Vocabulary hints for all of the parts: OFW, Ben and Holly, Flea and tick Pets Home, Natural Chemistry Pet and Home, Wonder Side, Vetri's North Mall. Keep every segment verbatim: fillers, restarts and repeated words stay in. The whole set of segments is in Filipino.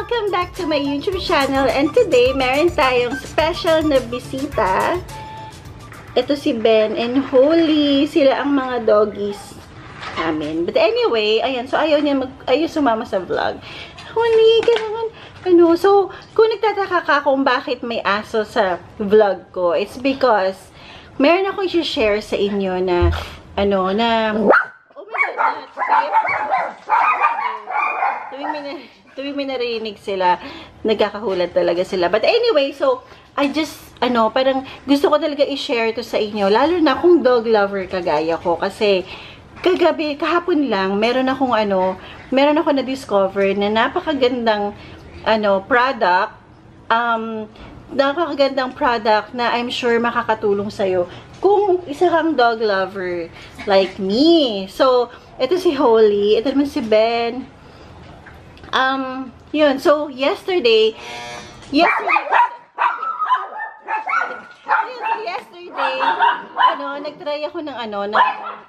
Welcome back to my YouTube channel, and today meron tayong special na bisita. Ito si Ben and Holly. Sila ang mga doggies namin. But anyway, ayan, so ayaw niya mag, ayaw sumama sa vlog. Holly, ganun. Ano, so kung nagtataka ka kung bakit may aso sa vlog ko, it's because meron akong i-share sa inyo na ano, na oh my God, tuwing may, tuwing may narinig sila, nagkakahulan talaga sila. But anyway, so, I just, ano, parang gusto ko talaga i-share to sa inyo, lalo na kung dog lover kagaya ko. Kasi, kagabi, kahapon lang, meron akong ano, meron ako na-discover na napakagandang, ano, product, um, napakagandang product na I'm sure makakatulong sa'yo kung isa kang dog lover like me. So, ito si Holly, ito naman si Ben. Um, yun, so, yesterday, yesterday, yun, so yesterday, ano, nagtry ako ng, ano, ng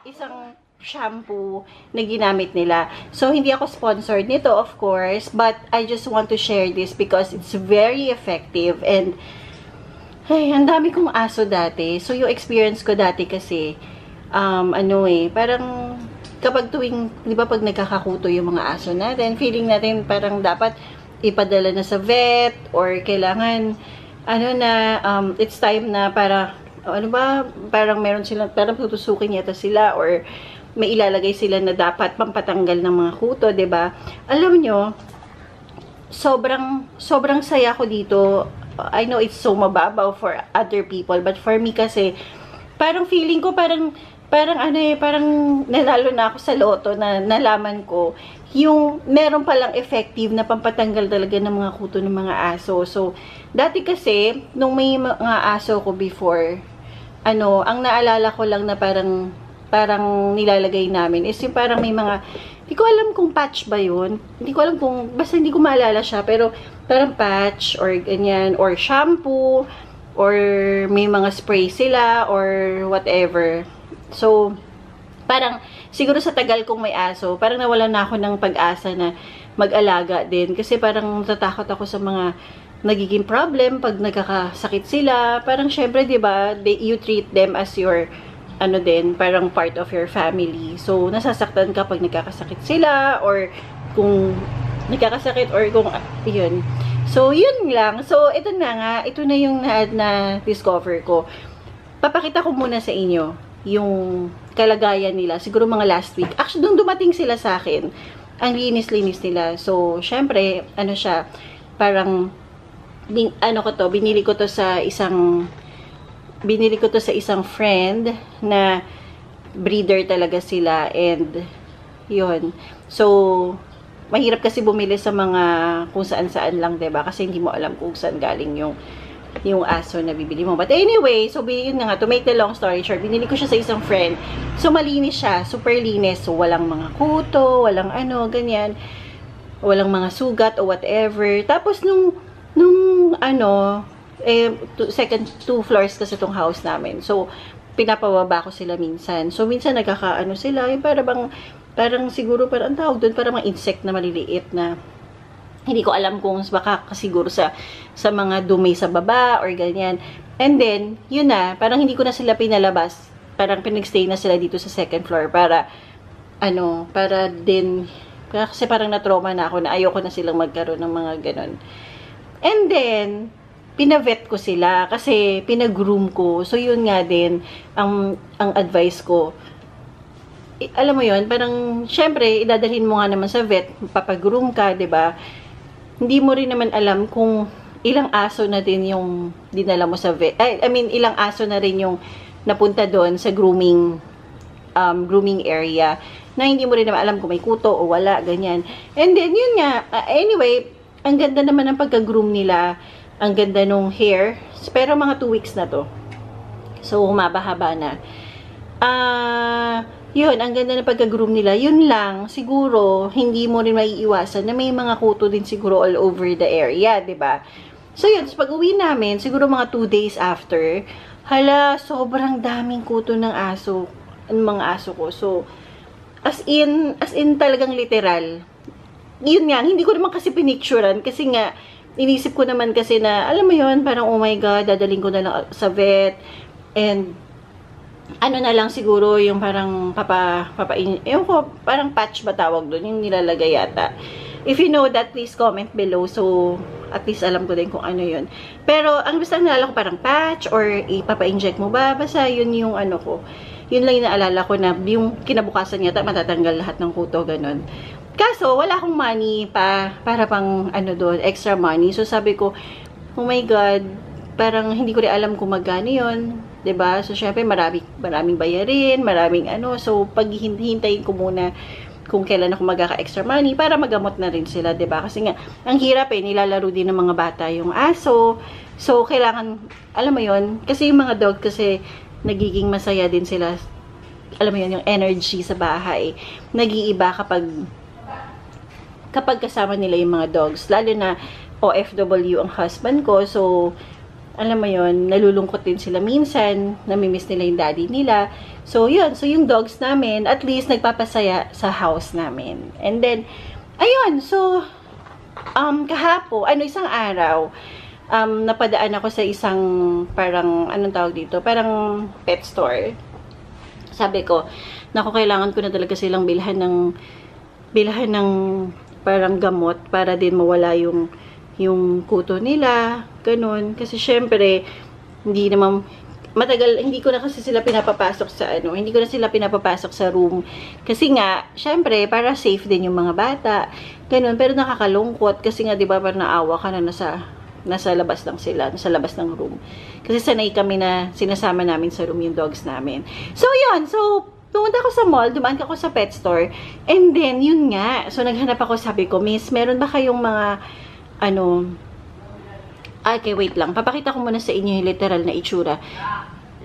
isang shampoo na ginamit nila. So, hindi ako sponsored nito, of course, but I just want to share this because it's very effective, and, ay, ang dami kong aso dati. So, yung experience ko dati kasi, um, ano eh, parang, kapag tuwing, di ba, pag nagkakakuto yung mga aso natin, feeling natin parang dapat ipadala na sa vet, or kailangan, ano na, um, it's time na para, ano ba, parang meron sila, parang tutusukin yata sila, or may ilalagay sila na dapat pampatanggal ng mga kuto, di ba? Alam nyo, sobrang, sobrang saya ko dito. I know it's so mababaw for other people, but for me kasi, parang feeling ko, parang, parang ano eh, parang nalalo na ako sa loto na nalaman ko yung meron palang effective na pampatanggal talaga ng mga kuto ng mga aso. So, dati kasi, nung may mga aso ko before, ano, ang naalala ko lang na parang, parang nilalagay namin is yung parang may mga, hindi ko alam kung patch ba yun. Hindi ko alam kung, basta hindi ko maalala siya, pero parang patch or ganyan, or shampoo, or may mga spray sila, or whatever. So, parang, siguro sa tagal kong may aso, parang nawalan na ako ng pag-asa na mag-alaga din. Kasi parang natatakot ako sa mga nagiging problem pag nagkakasakit sila. Parang syempre, diba, they, you treat them as your, ano din, parang part of your family. So, nasasaktan ka pag nagkakasakit sila, or kung nagkakasakit, or kung, yun. So, yun lang. So, ito na nga, ito na yung na-discover ko. Papakita ko muna sa inyo yung kalagayan nila. Siguro mga last week. Actually, nung dumating sila sa akin, ang linis-linis nila. So, syempre, ano siya, parang, bin, ano ko to, binili ko to sa isang, binili ko to sa isang friend na breeder talaga sila. And, yun. So, mahirap kasi bumili sa mga kung saan-saan lang, diba? Kasi hindi mo alam kung saan galing yung yung aso na bibili mo. But anyway, so yun na nga, to make the long story short, binili ko siya sa isang friend. So, malinis siya. Super linis. So, walang mga kuto, walang ano, ganyan. Walang mga sugat o whatever. Tapos, nung, nung ano, eh, two, second, two floors kasi itong house namin. So, pinapababa ko sila minsan. So, minsan nagkakaano sila. Yung para bang, parang siguro, parang ang tawag doon, parang mga insect na maliliit na hindi ko alam kung baka siguro sa sa mga dumi sa baba or ganyan. And then, yun na, parang hindi ko na sila pinalabas. Parang pinagstay na sila dito sa second floor para, ano, para din, kasi parang na-trauma na ako na ayoko na silang magkaroon ng mga ganun. And then, pinavet ko sila kasi pinagroom ko. So, yun nga din, ang, ang advice ko. I, alam mo yun, parang, syempre, idadalhin mo nga naman sa vet, papagroom ka, diba? Hindi mo rin naman alam kung ilang aso na din yung dinala mo sa vet. I mean, ilang aso na rin yung napunta doon sa grooming um, grooming area na hindi mo rin naman alam kung may kuto o wala, ganyan. And then, yun nga, uh, anyway, ang ganda naman ng pagka-groom nila, ang ganda nung hair, pero mga two weeks na to. So, humaba-haba na. Ah, uh, yun, ang ganda ng pagka-groom nila. Yun lang, siguro, hindi mo rin maiiwasan na may mga kuto din siguro all over the area, diba? So, yun, so, pag-uwi namin, siguro mga two days after, hala, sobrang daming kuto ng aso, ng mga aso ko. So, as in, as in talagang literal, yun nga, hindi ko naman kasi pinicturean kasi nga, inisip ko naman kasi na, alam mo yun, parang oh my god, dadaling ko na lang sa vet and ano na lang siguro yung parang papa, papa, yung parang patch ba tawag doon, yung nilalagay yata. If you know that, please comment below. So, at least alam ko din kung ano yun. Pero, ang basta naalala ko parang patch or ipapa-inject mo ba? Basta yun yung ano ko. Yun lang yung naalala ko na yung kinabukasan yata matatanggal lahat ng kuto, ganun. Kaso, wala akong money pa para pang ano doon, extra money. So, sabi ko, oh my god, parang hindi ko rin alam kung magkano yun. Diba? So, syempre, marami, maraming bayarin, maraming ano. So, paghihintayin ko muna kung kailan ako magkaka-extra money para magamot na rin sila, diba? Kasi nga, ang hirap eh, nilalaro din ng mga bata yung aso. So, kailangan, alam mo yun, kasi yung mga dog kasi, nagiging masaya din sila, alam mo yun, yung energy sa bahay. Nag-iiba kapag, kapag kasama nila yung mga dogs. Lalo na, O F W ang husband ko, so, alam mo yun, nalulungkot din sila minsan, namimiss nila yung daddy nila. So, yun. So, yung dogs namin, at least, nagpapasaya sa house namin. And then, ayun. So, um, kahapon, ano, isang araw, um, napadaan ako sa isang, parang, anong tawag dito? Parang pet store. Sabi ko, naku, kailangan ko na talaga silang bilhan ng, bilhan ng, parang gamot, para din mawala yung, yung kuto nila, ganun. Kasi syempre, hindi naman, matagal, hindi ko na kasi sila pinapapasok sa ano, hindi ko na sila pinapapasok sa room. Kasi nga, syempre, para safe din yung mga bata, ganun. Pero nakakalungkot, kasi nga, diba, parang naawa ka na nasa, nasa labas lang sila, nasa labas ng room. Kasi sanay kami na sinasama namin sa room yung dogs namin. So, yun, so, pumunta ako sa mall, dumaan ako sa pet store, and then, yun nga, so, naghanap ako, sabi ko, miss, meron ba kayong mga, ano, okay, wait lang. Papakita ko muna sa inyo yung literal na itsura.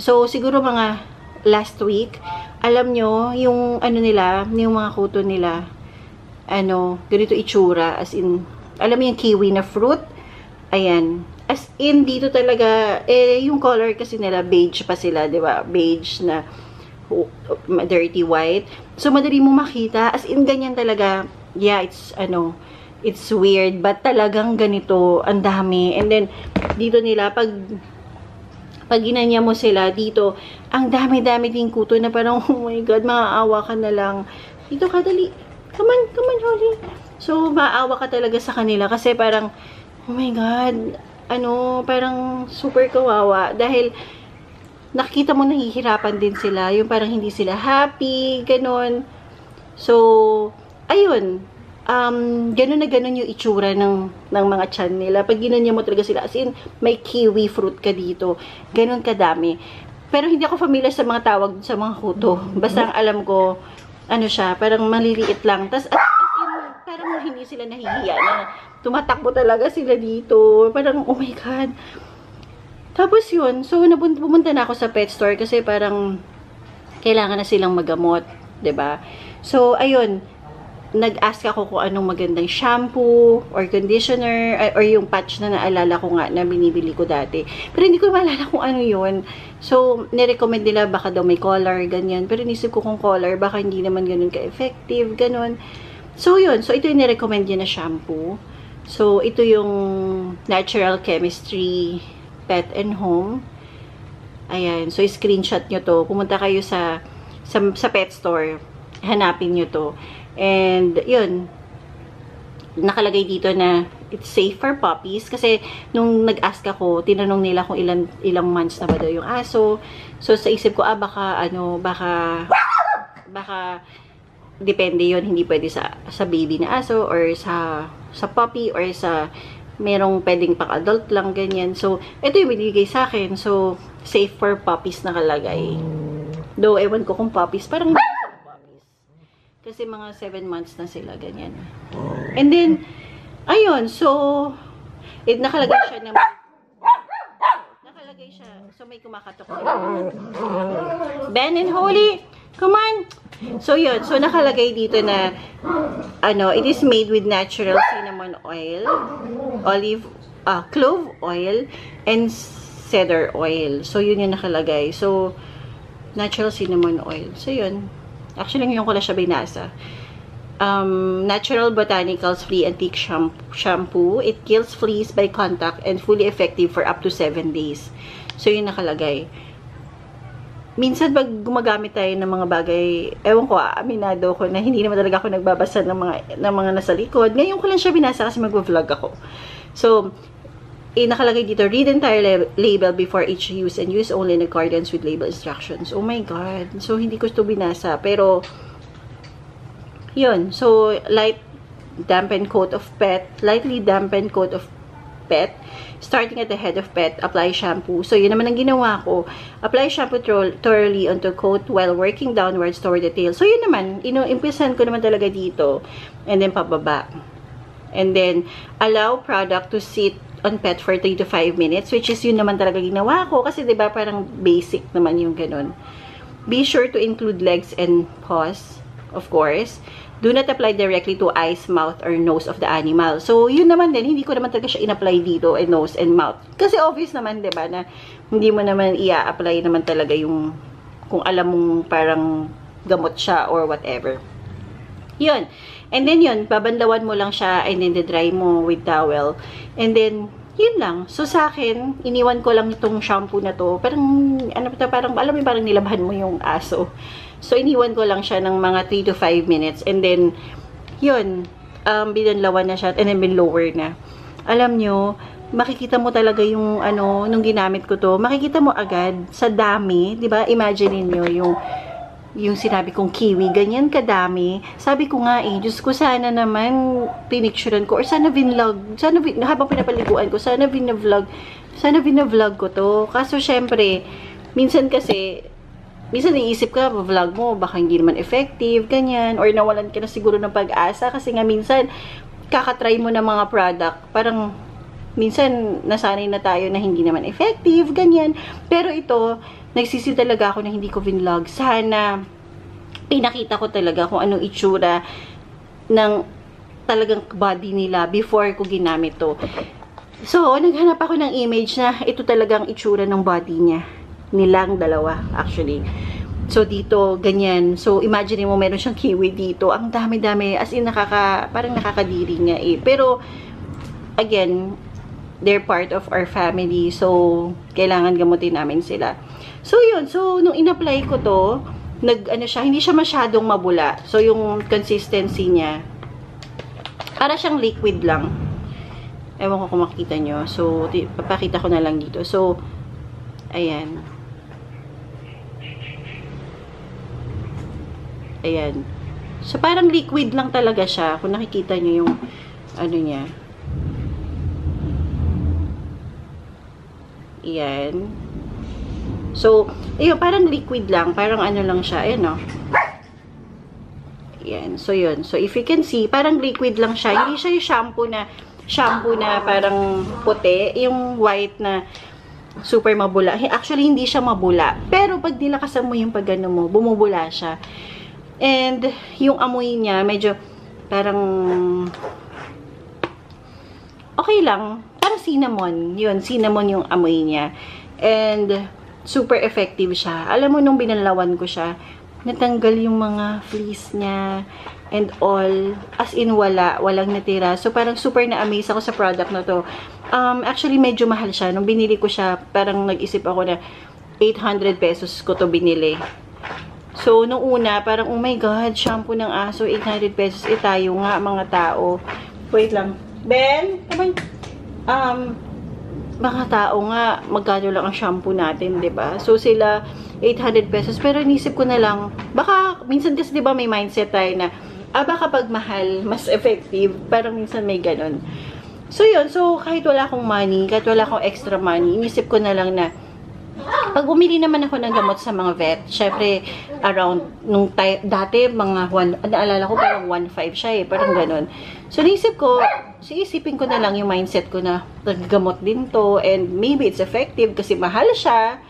So, siguro mga last week, alam nyo, yung ano nila, yung mga kuto nila, ano, ganito itsura, as in, alam mo yung kiwi na fruit? Ayan. As in, dito talaga, eh, yung color kasi nila, beige pa sila, di ba? Beige na dirty white. So, madali mo makita, as in, ganyan talaga, yeah, it's, ano, it's weird, but talagang ganito, ang dami. And then, dito nila, pag, pag ginanya mo sila, dito, ang dami-dami din kuto na parang, oh my god, maaawa ka na lang. Dito ka, dali. Come on, come on, Holly. So, maaawa ka talaga sa kanila kasi parang, oh my god, ano, parang super kawawa. Dahil, nakita mo nahihirapan din sila. Yung parang hindi sila happy, ganun. So, ayun. Um, ganun na ganun yung itsura ng, ng mga tiyan nila. Pag ginanya mo talaga sila, as in, may kiwi fruit ka dito. Ganun kadami. Pero hindi ako familiar sa mga tawag sa mga kuto. Basta ang alam ko, ano siya, parang maliliit lang. Tapos, as in, parang hindi sila nahihiya na tumatakbo talaga sila dito. Parang, oh my god. Tapos yun, so, pumunta na ako sa pet store kasi parang kailangan na silang magamot. Diba? So, ayun. Nag-ask ako kung anong magandang shampoo or conditioner or yung patch na naalala ko nga na binibili ko dati. Pero hindi ko maalala kung ano yun. So, nirecommend nila baka daw may color, ganyan. Pero nisip ko kung color, baka hindi naman ganun ka-effective, ganun. So, yun. So, ito yung nirecommend niya na shampoo. So, ito yung Natural Chemistry Pet and Home. Ayan. So, screenshot nyo to. Pumunta kayo sa, sa, sa pet store. Hanapin nyo to. And, yun, nakalagay dito na it's safe for puppies. Kasi, nung nag-ask ako, tinanong nila kung ilan, ilang months na ba daw yung aso. So, sa isip ko, ah, baka, ano, baka, baka, depende yun. Hindi pwede sa, sa baby na aso or sa, sa puppy or sa, merong pwedeng pang-adult lang, ganyan. So, ito yung binigay sa akin. So, safe for puppies nakalagay. Though, ewan ko kung puppies, parang kasi mga seven months na sila, ganyan. And then, ayun, so, it, nakalagay siya na may, nakalagay siya, so may kumakatok. Ben and Holly, come on! So, yun, so nakalagay dito na, ano, it is made with natural cinnamon oil, olive, ah, uh, clove oil, and cedar oil. So, yun yung nakalagay. So, natural cinnamon oil. So, yun. Actually, ngayon ko na siya binasa. um, Natural Botanicals Flea and Tick Shampoo. It kills fleas by contact and fully effective for up to seven days. So, yun nakalagay. Minsan, pag gumagamit tayo ng mga bagay, ewan ko, aminado ko na hindi naman talaga ako nagbabasa ng mga, ng mga nasa likod. Ngayon ko lang siya binasa kasi mag-vlog ako. So, eh, nakalagay dito, read entire label before each use and use only in accordance with label instructions. Oh my God. So, hindi ko ito binasa. Pero, yun. So, light dampen coat of pet, lightly dampen coat of pet, starting at the head of pet, apply shampoo. So, yun naman ang ginawa ko. Apply shampoo thoroughly onto coat while working downwards toward the tail. So, yun naman. Ino-impisan ko naman talaga dito. And then, pababa. And then, allow product to sit on pet for three to five minutes, which is yun naman talaga ginawa ko. Kasi, diba, parang basic naman yung ganun. Be sure to include legs and paws, of course. Do not apply directly to eyes, mouth, or nose of the animal. So, yun naman din. Hindi ko naman talaga siya in-apply dito, eh, nose and mouth. Kasi obvious naman, di ba, na hindi mo naman i-apply naman talaga yung, kung alam mong parang gamot siya or whatever. Yun. And then yun, babanlawan mo lang siya and then dry mo with towel. And then, yun lang. So, sa akin, iniwan ko lang itong shampoo na to. Parang, ano pa parang, alam mo, parang nilabahan mo yung aso. So, iniwan ko lang siya ng mga three to five minutes. And then, yun, um, binanlawan na siya and then binlower na. Alam nyo, makikita mo talaga yung, ano, nung ginamit ko to, makikita mo agad sa dami, di ba? Imagine niyo yung, yung sinabi kong kiwi, ganyan kadami. Sabi ko nga eh, Diyos ko, sana naman pinicturean ko, or sana vinlog, sana vin, habang pinapaliguan ko, sana vinavlog, sana vinavlog ko to. Kaso, syempre, minsan kasi, minsan iisip ka, vlog mo, baka hindi naman effective, ganyan, or nawalan ka na siguro ng pag-asa, kasi nga minsan, kakatry mo na mga product, parang, minsan, nasanay na tayo na hindi naman effective, ganyan. Pero ito, nagsisi talaga ako na hindi ko vinlog. Sana, pinakita ko talaga kung anong itsura ng talagang body nila before ko ginamit to. So, naghanap ako ng image na ito talagang itsura ng body niya. Nilang dalawa, actually. So, dito, ganyan. So, imagine mo, meron siyang kiwi dito. Ang dami-dami. As in, nakaka, parang nakakadiri niya eh. Pero, again, they're part of our family. So, kailangan gamutin namin sila. So, yun. So, nung in-apply ko to, nag, ano siya, hindi siya masyadong mabula. So, yung consistency niya, para siyang liquid lang. Ewan ko kung makikita nyo. So, papakita ko na lang dito. So, ayan. Ayan. So, parang liquid lang talaga siya. Kung nakikita nyo yung, ano niya. Ayan. So, ayun, parang liquid lang. Parang ano lang siya. Ayan, oh. Ayan. So, yun. So, if you can see, parang liquid lang siya. Hindi siya yung shampoo na, shampoo na parang puti. Yung white na super mabula. Actually, hindi siya mabula. Pero, pag nilakasan mo yung pag-ano mo, bumubula siya. And, yung amoy niya, medyo parang okay lang. Parang cinnamon. Yun, cinnamon yung amoy niya. And, super effective siya. Alam mo, nung binanlawan ko siya, natanggal yung mga fleas niya and all. As in, wala. Walang natira. So, parang super na-amaze ako sa product na to. Um, actually, medyo mahal siya. Nung binili ko siya, parang nag-isip ako na eight hundred pesos ko to binili. So, nung una, parang, oh my God, shampoo ng aso, eight hundred pesos. Eh, tayo nga, mga tao. Wait lang. Ben? Come on. Um, mga tao nga, magkano lang ang shampoo natin, diba? So, sila, eight hundred pesos. Pero, inisip ko na lang, baka, minsan kasi, diba, may mindset tayo na, ah, baka pag mahal, mas effective. Parang minsan may ganun. So, yun. So, kahit wala akong money, kahit wala akong extra money, inisip ko na lang na, pag umili naman ako ng gamot sa mga vet, syempre, around, nung time, dati, mga one, naalala ko, parang one point five siya eh, parang ganun. So, naisip ko, so, isipin ko na lang yung mindset ko na naggamot din to and maybe it's effective kasi mahal siya.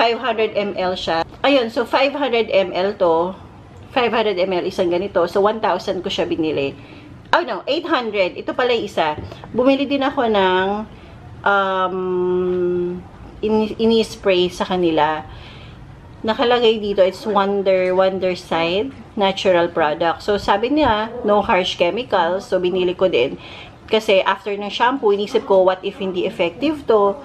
five hundred milliliters siya. Ayun, so five hundred milliliters to. five hundred milliliters isang ganito. So, one thousand ko siya binili. Oh no, eight hundred. Ito pala yung isa. Bumili din ako ng um, ini-spray sa kanila. Nakalagay dito, it's Wonder, Wonder Side. natural product. So sabi niya, no harsh chemicals. So binili ko din. Kasi after ng shampoo, inisip ko, what if hindi effective to?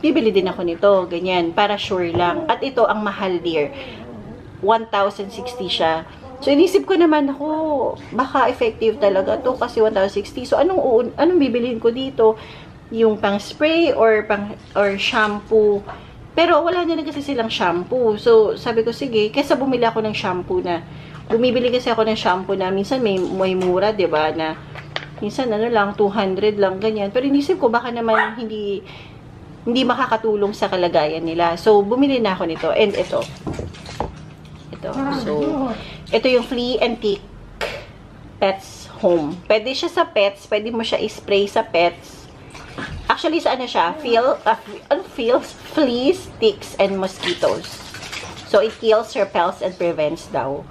Bibili din ako nito. Ganyan. Para sure lang. At ito ang mahal, dear. one thousand sixty siya. So inisip ko naman ako, baka effective talaga to kasi one thousand sixty. So anong anong bibiliin ko dito? Yung pang-spray or pang or shampoo. Pero wala na kasi silang shampoo. So sabi ko sige, kaysa bumili ako ng shampoo na. Bumibili kasi ako ng shampoo na minsan may may mura, 'di ba? Na minsan ano lang two hundred lang ganyan. Pero inisip ko baka naman hindi hindi makakatulong sa kalagayan nila. So bumili na ako nito and ito. Ito. So ito yung Flea and Tick Pets Home. Pwede siya sa pets. Pwede mo siya i-spray sa pets. Actually, sa ano siya? Feel, uh, feels, fleas, ticks, and mosquitoes. So, it kills, repels, and prevents daw.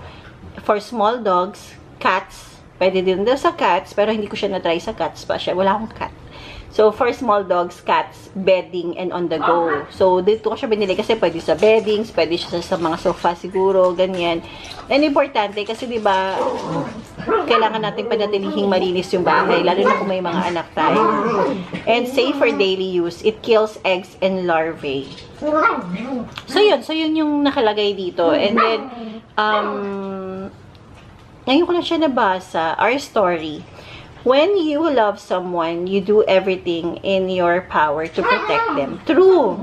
For small dogs, cats, pwede din daw sa cats, pero hindi ko siya na-try sa cats pa siya. Wala akong cat. So, for small dogs, cats, bedding, and on the go. So, dito ko siya binili kasi pwede sa beddings, pwede siya sa mga sofa siguro, ganyan. And importante kasi diba, kailangan natin panatilihing malinis yung bahay, lalo na kung may mga anak tayo. And safe for daily use, it kills eggs and larvae. So, yun. So, yun yung nakalagay dito. And then, um, ngayon ko na siya nabasa, our story. When you love someone, you do everything in your power to protect them. True!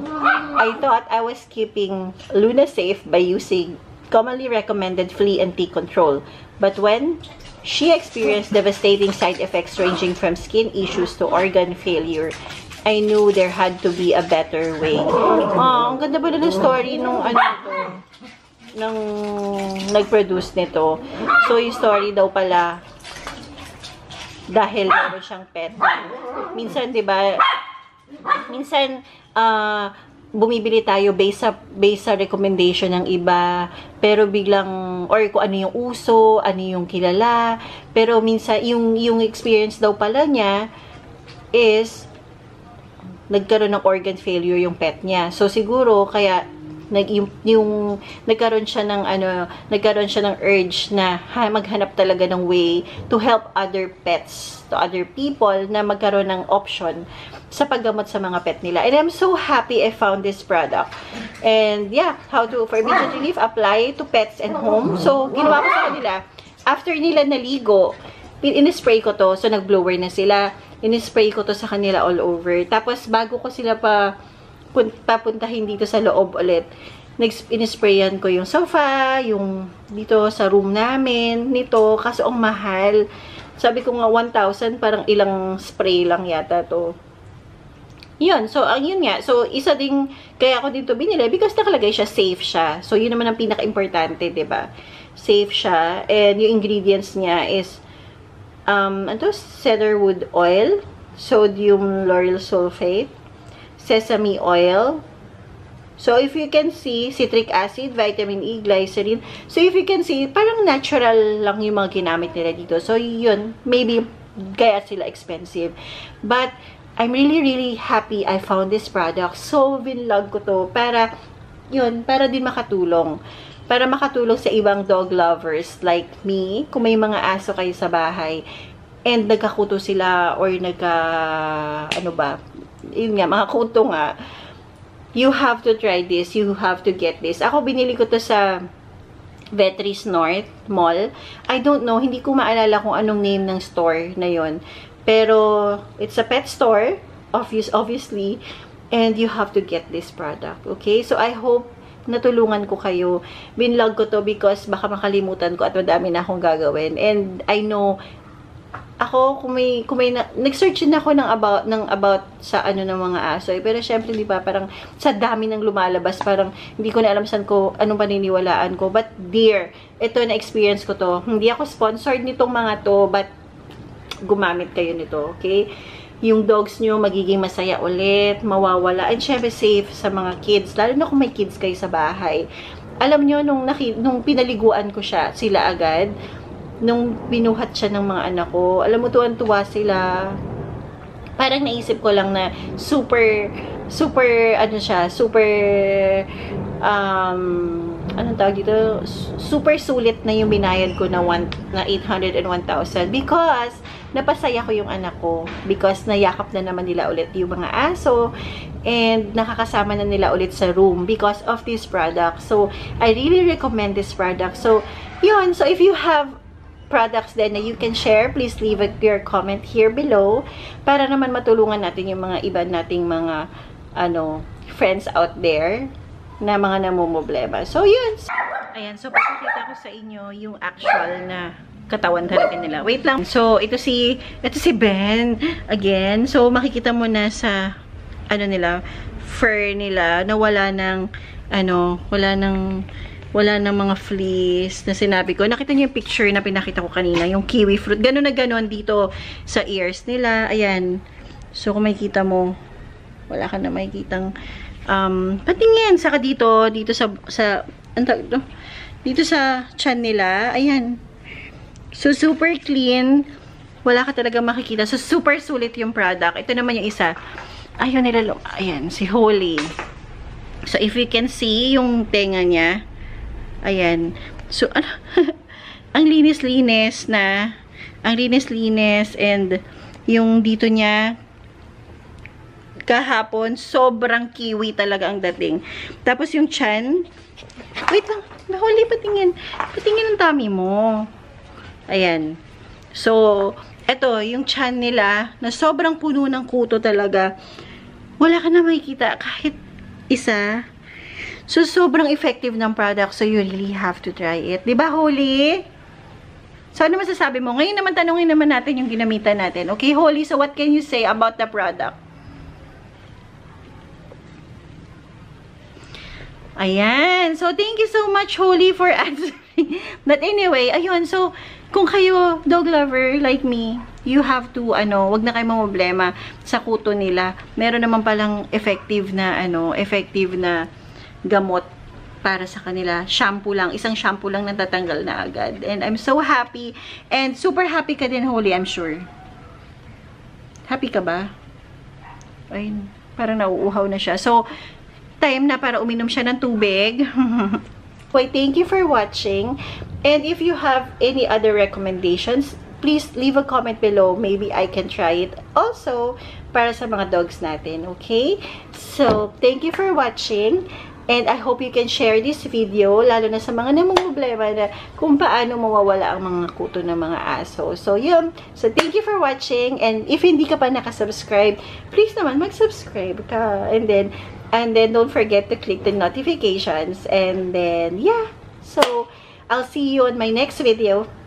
I thought I was keeping Luna safe by using commonly recommended flea and tick control. But when she experienced devastating side effects ranging from skin issues to organ failure, I knew there had to be a better way. Oh, ang ganda ba na ng story nung ano to, nung nag-produce nito. So, yung story daw pala, dahil meron siyang pet. Minsan, di ba, minsan, uh, bumibili tayo based sa, based sa recommendation ng iba, pero biglang, or kung ano yung uso, ano yung kilala, pero minsan, yung, yung experience daw pala niya is, nagkaroon ng organ failure yung pet niya. So, siguro, kaya, nag yung, yung nagkaroon siya ng ano nagkaroon siya ng urge na ha, maghanap talaga ng way to help other pets, to other people na magkaroon ng option sa paggamot sa mga pet nila. And I'm so happy I found this product. And yeah, how to for immediate relief apply to pets and home. So ginawa ko sa kanila. After nila naligo, in-spray ko to. So nag-blower na sila. In-spray ko to sa kanila all over. Tapos bago ko sila pa papuntahin dito sa loob ulit. In-sprayan ko yung sofa, yung dito sa room namin, nito, kaso ang mahal. Sabi ko nga one thousand, parang ilang spray lang yata to. Yun, so ang yun nga. So, isa ding, kaya ako dito binili, because nakalagay siya, safe siya. So, yun naman ang pinaka-importante, diba? Safe siya. And yung ingredients niya is, um, ano to? Cedarwood oil, sodium lauryl sulfate, sesame oil. So, if you can see, citric acid, vitamin E, glycerin. So, if you can see, parang natural lang yung mga ginamit nila dito. So, yun. Maybe, kaya sila expensive. But, I'm really, really happy I found this product. So, vinlog ko to para, yun, para din makatulong. Para makatulong sa ibang dog lovers like me. Kung may mga aso kayo sa bahay and nagkakuto sila or nagka, ano ba, yun nga, mga kuto nga, you have to try this, you have to get this. Ako, binili ko to sa Vetri's North Mall. I don't know, hindi ko maalala kung anong name ng store na yun. Pero, it's a pet store, obvious, obviously, and you have to get this product, okay? So, I hope natulungan ko kayo. Binlog ko to because baka makalimutan ko at madami na akong gagawin. And, I know, ako kung may, kung may na, nag-search na ako ng about ng about sa ano ng mga aso eh, pero syempre di ba parang sa dami ng lumalabas parang hindi ko na alam saan ko anong paniniwalaan ko, but dear, ito na experience ko to. Hindi ako sponsored nitong mga to, but gumamit kayo nito, okay? Yung dogs nyo magiging masaya ulit, mawawala, and syempre safe sa mga kids, lalo na kung may kids kayo sa bahay. Alam nyo nung naki, nung pinaliguan ko siya sila agad nung binuhat siya ng mga anak ko, alam mo, tuwan-tuwa sila. Parang naisip ko lang na super, super, ano siya, super um, anong tawag dito? Super sulit na yung binayad ko na, one, na eight hundred and one thousand because napasaya ko yung anak ko because nayakap na naman nila ulit yung mga aso and nakakasama na nila ulit sa room because of this product. So, I really recommend this product. So, yun. So, if you have products then na you can share, please leave a, your comment here below para naman matulungan natin yung mga iba nating mga ano, friends out there na mga namumblema. So, yun. Ayan. So, pakikita ko sa inyo yung actual na katawan talaga nila. Wait lang. So, ito si, ito si Ben again. So, makikita mo na sa ano nila, fur nila na wala ng ano, wala ng wala ng mga fleas na sinabi ko. Nakita niyo yung picture na pinakita ko kanina, yung kiwi fruit. Ganun na ganun dito sa ears nila. Ayan. So, kung makikita mo, wala ka na makikitang um, patingin. Saka dito, dito sa, sa dito sa chan nila. Ayan. So, super clean. Wala ka talaga makikita. So, super sulit yung product. Ito naman yung isa. Ayun nila. Ayan, si Holly. So, if you can see yung tenga niya. Ayan. So, ano? Ang linis-linis na. Ang linis-linis. And, yung dito niya, kahapon, sobrang kiwi talaga ang dating. Tapos, yung chan. Wait lang. Holly, patingin. Patingin ang tummy mo. Ayan. So, eto, yung chan nila, na sobrang puno ng kuto talaga. Wala ka na makikita kahit isa. So, sobrang effective ng product. So, you really have to try it. Diba, Holly? So, ano masasabi mo? Ngayon naman, tanungin naman natin yung ginamitan natin. Okay, Holly, so what can you say about the product? Ayan. So, thank you so much, Holly, for answering. But anyway, ayun. So, kung kayo, dog lover, like me, you have to, ano, wag na kayo mamblema sa kuto nila. Meron naman palang effective na, ano, effective na gamot para sa kanila. Shampoo lang. Isang shampoo lang natatanggal na agad. And I'm so happy. And super happy ka din, Holly, I'm sure. Happy ka ba? Ayun. Parang nauuhaw na siya. So, time na para uminom siya ng tubig. Well, thank you for watching. And if you have any other recommendations, please leave a comment below. Maybe I can try it also para sa mga dogs natin, okay? So, thank you for watching. And I hope you can share this video, lalo na sa mga namumblema na kung paano mawawala ang mga kuto ng mga aso. So, yun. So, thank you for watching. And if hindi ka pa nakasubscribe, please naman mag-subscribe ka. And then, and then don't forget to click the notifications. And then, yeah. So, I'll see you on my next video.